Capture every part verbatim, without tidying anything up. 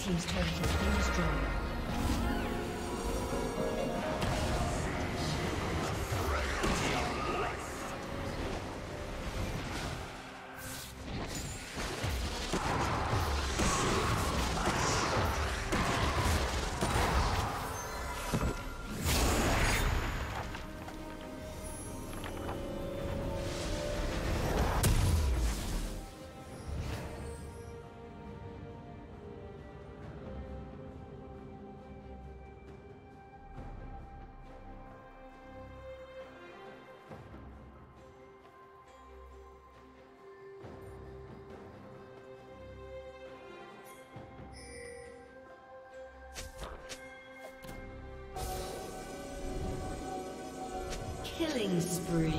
Team's turret has been destroyed. Killing spree.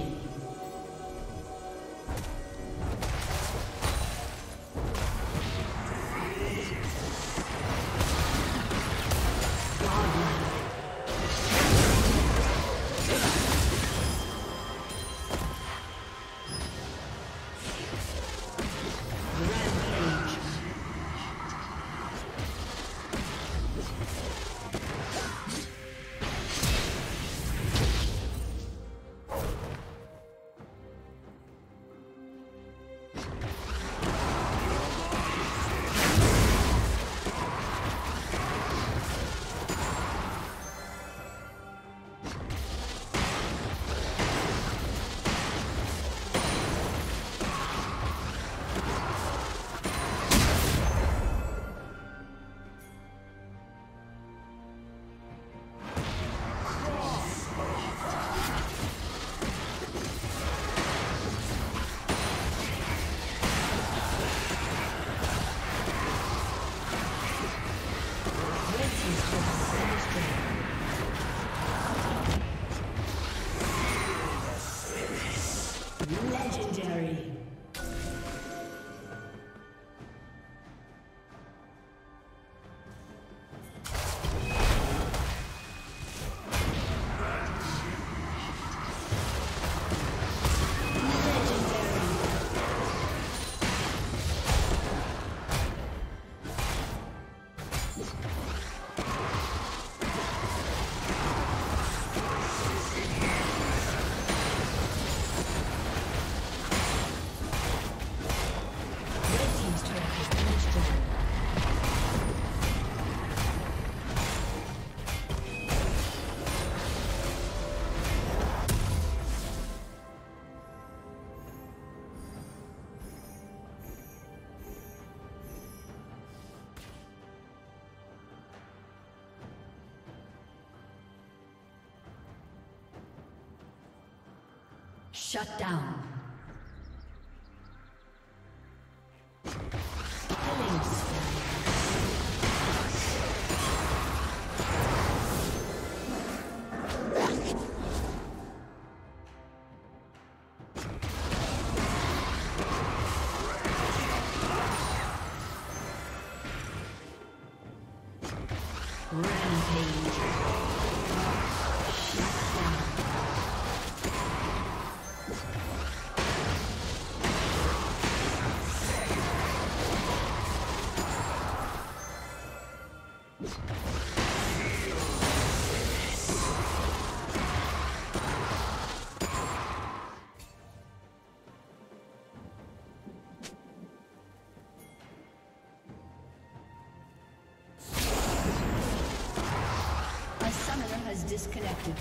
Shut down. Disconnected.